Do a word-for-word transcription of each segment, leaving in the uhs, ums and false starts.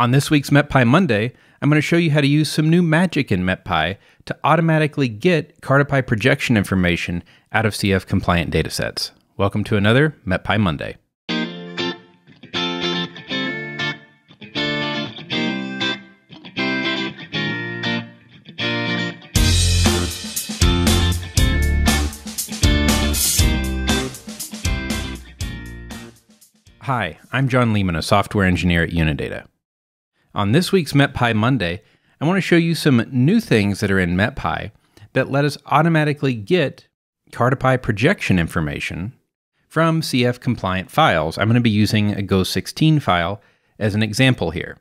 On this week's MetPy Monday, I'm going to show you how to use some new magic in MetPy to automatically get Cartopy projection information out of C F-compliant datasets. Welcome to another MetPy Monday. Hi, I'm John Lehman, a software engineer at Unidata. On this week's MetPy Monday, I want to show you some new things that are in MetPy that let us automatically get Cartopy projection information from C F-compliant files. I'm going to be using a G O E S sixteen file as an example here.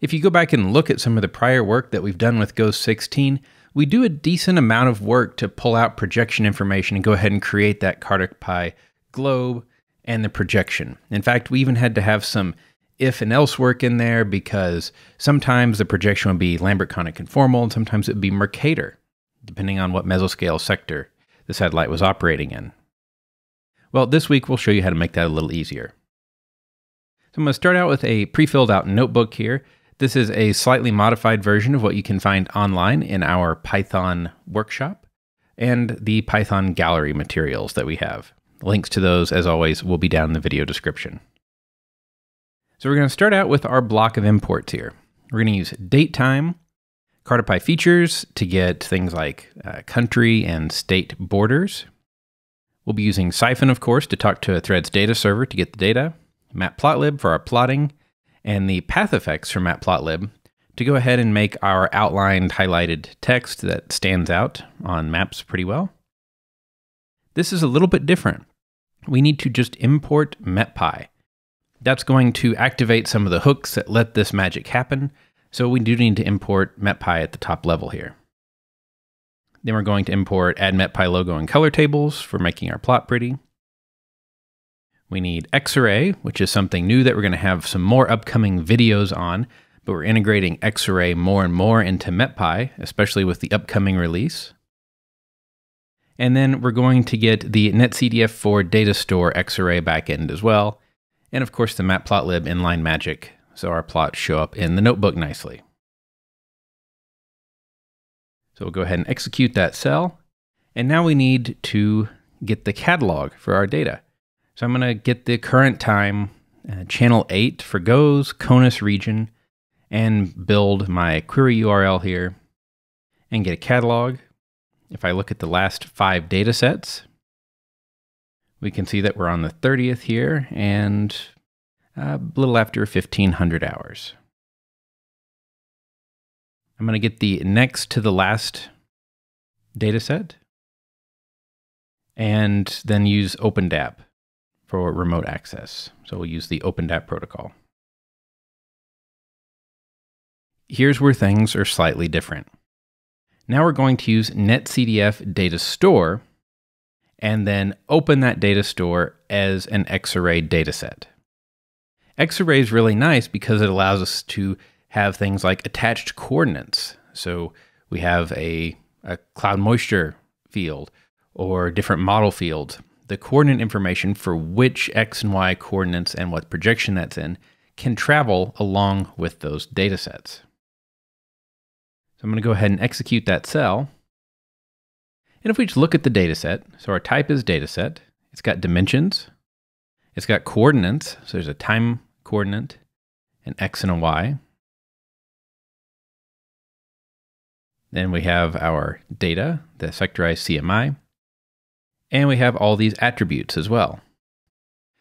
If you go back and look at some of the prior work that we've done with G O E S sixteen, we do a decent amount of work to pull out projection information and go ahead and create that Cartopy globe and the projection. In fact, we even had to have some if and else work in there because sometimes the projection would be Lambert conic conformal and sometimes it would be Mercator, depending on what mesoscale sector the satellite was operating in. Well, this week we'll show you how to make that a little easier. So I'm going to start out with a pre-filled out notebook here. This is a slightly modified version of what you can find online in our Python workshop and the Python gallery materials that we have. Links to those, as always, will be down in the video description. So we're going to start out with our block of imports here. We're going to use DateTime, Cartopy features to get things like uh, country and state borders. We'll be using Siphon, of course, to talk to a thread's data server to get the data, Matplotlib for our plotting, and the path effects for Matplotlib to go ahead and make our outlined highlighted text that stands out on maps pretty well. This is a little bit different. We need to just import MetPy. That's going to activate some of the hooks that let this magic happen. So we do need to import MetPy at the top level here. Then we're going to import add MetPy logo and color tables for making our plot pretty. We need Xarray, which is something new that we're going to have some more upcoming videos on, but we're integrating Xarray more and more into MetPy, especially with the upcoming release. And then we're going to get the NetCDF four data store Xarray backend as well. And of course the Matplotlib inline magic, so our plots show up in the notebook nicely. So we'll go ahead and execute that cell. And now we need to get the catalog for our data. So I'm gonna get the current time, uh, channel eight for GOES, CONUS region, and build my query U R L here and get a catalog. If I look at the last five data sets, we can see that we're on the thirtieth here and a little after fifteen hundred hours. I'm going to get the next to the last data set and then use OpenDAP for remote access. So we'll use the OpenDAP protocol. Here's where things are slightly different. Now we're going to use NetCDF data store and then open that data store as an Xarray dataset. Xarray is really nice because it allows us to have things like attached coordinates. So we have a, a cloud moisture field or different model fields. The coordinate information for which X and Y coordinates and what projection that's in can travel along with those datasets. So I'm going to go ahead and execute that cell. And if we just look at the data set, so our type is data set, it's got dimensions, it's got coordinates, so there's a time coordinate, an X and a Y. Then we have our data, the sectorized C M I, and we have all these attributes as well.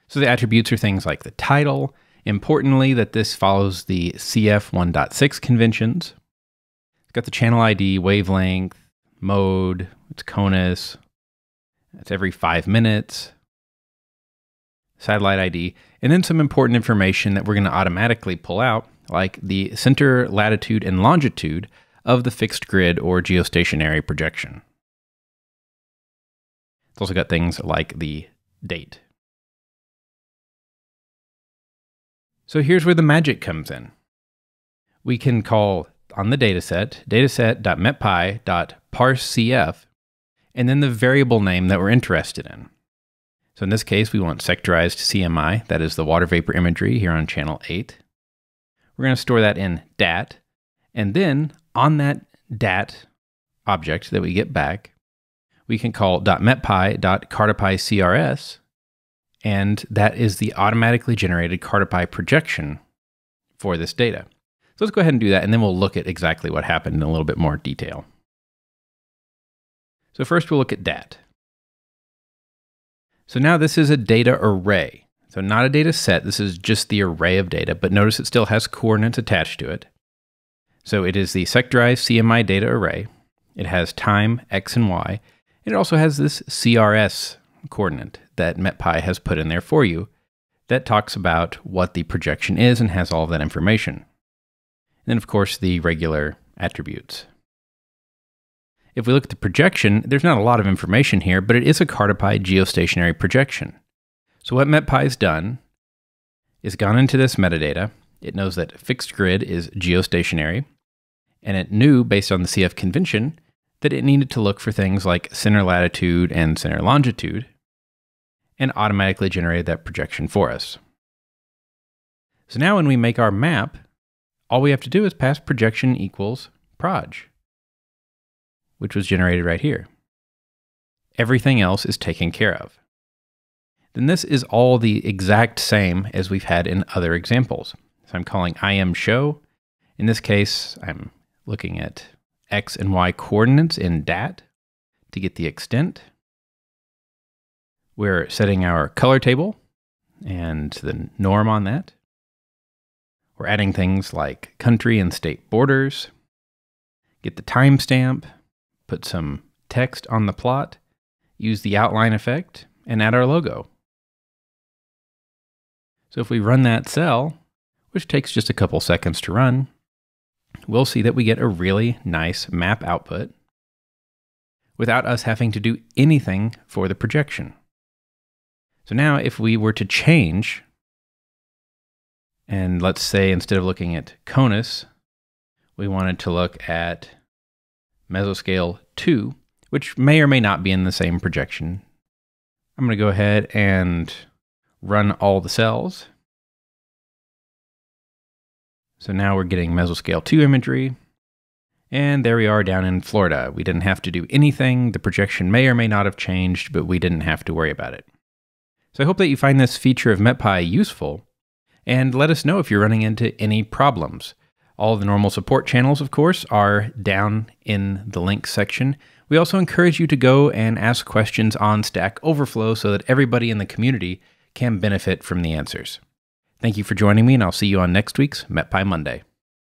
So the attributes are things like the title, importantly that this follows the C F one point six conventions. It's got the channel I D, wavelength, mode, it's CONUS, it's every five minutes, satellite I D, and then some important information that we're going to automatically pull out, like the center, latitude, and longitude of the fixed grid or geostationary projection. It's also got things like the date. So here's where the magic comes in. We can call on the dataset, dataset.metpy.parseCF, and then the variable name that we're interested in. So in this case, we want sectorized C M I, that is the water vapor imagery here on channel eight. We're going to store that in dat. And then on that dat object that we get back, we can call .metpy.cartopy.crs, and that is the automatically generated Cartopy projection for this data. So let's go ahead and do that, and then we'll look at exactly what happened in a little bit more detail. So first we'll look at dat. So now this is a data array. So not a data set, this is just the array of data, but notice it still has coordinates attached to it. So it is the sectorized C M I data array. It has time, x and y, and it also has this C R S coordinate that MetPy has put in there for you that talks about what the projection is and has all of that information. And then of course the regular attributes. If we look at the projection, there's not a lot of information here, but it is a Cartopy geostationary projection. So what MetPy's done is gone into this metadata. It knows that fixed grid is geostationary, and it knew based on the C F convention that it needed to look for things like center latitude and center longitude, and automatically generated that projection for us. So now when we make our map, all we have to do is pass projection equals proj, which was generated right here. Everything else is taken care of. Then this is all the exact same as we've had in other examples. So I'm calling imShow. In this case, I'm looking at x and y coordinates in dat to get the extent. We're setting our color table and the norm on that. We're adding things like country and state borders, get the timestamp, put some text on the plot, use the outline effect, and add our logo. So if we run that cell, which takes just a couple seconds to run, we'll see that we get a really nice map output without us having to do anything for the projection. So now if we were to change, and let's say instead of looking at CONUS, we wanted to look at mesoscale two, which may or may not be in the same projection. I'm going to go ahead and run all the cells. So now we're getting mesoscale two imagery, and there we are down in Florida. We didn't have to do anything. The projection may or may not have changed, but we didn't have to worry about it. So I hope that you find this feature of MetPy useful, and let us know if you're running into any problems. All the normal support channels, of course, are down in the links section. We also encourage you to go and ask questions on Stack Overflow so that everybody in the community can benefit from the answers. Thank you for joining me, and I'll see you on next week's MetPy Monday.